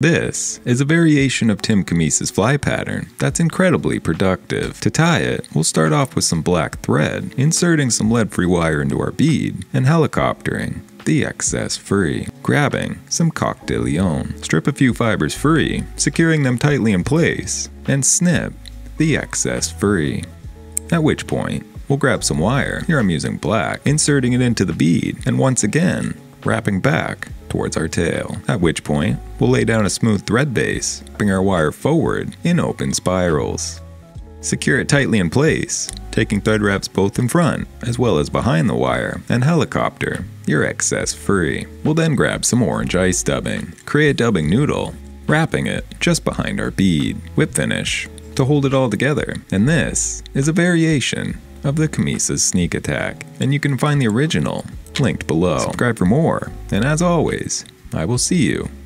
This is a variation of Tim Cammisa's fly pattern that's incredibly productive. To tie it, we'll start off with some black thread, inserting some lead-free wire into our bead, and helicoptering the excess free, grabbing some Coque de Leon. Strip a few fibers free, securing them tightly in place, and snip the excess free, at which point we'll grab some wire, here I'm using black, inserting it into the bead, and once again, wrapping back towards our tail, at which point we'll lay down a smooth thread base, bring our wire forward in open spirals. Secure it tightly in place, taking thread wraps both in front as well as behind the wire, and helicopter your excess free. We'll then grab some orange ice dubbing, create a dubbing noodle, wrapping it just behind our bead, whip finish to hold it all together, and this is a variation of the Cammisa's sneak attack, and you can find the original linked below. Subscribe for more, and as always, I will see you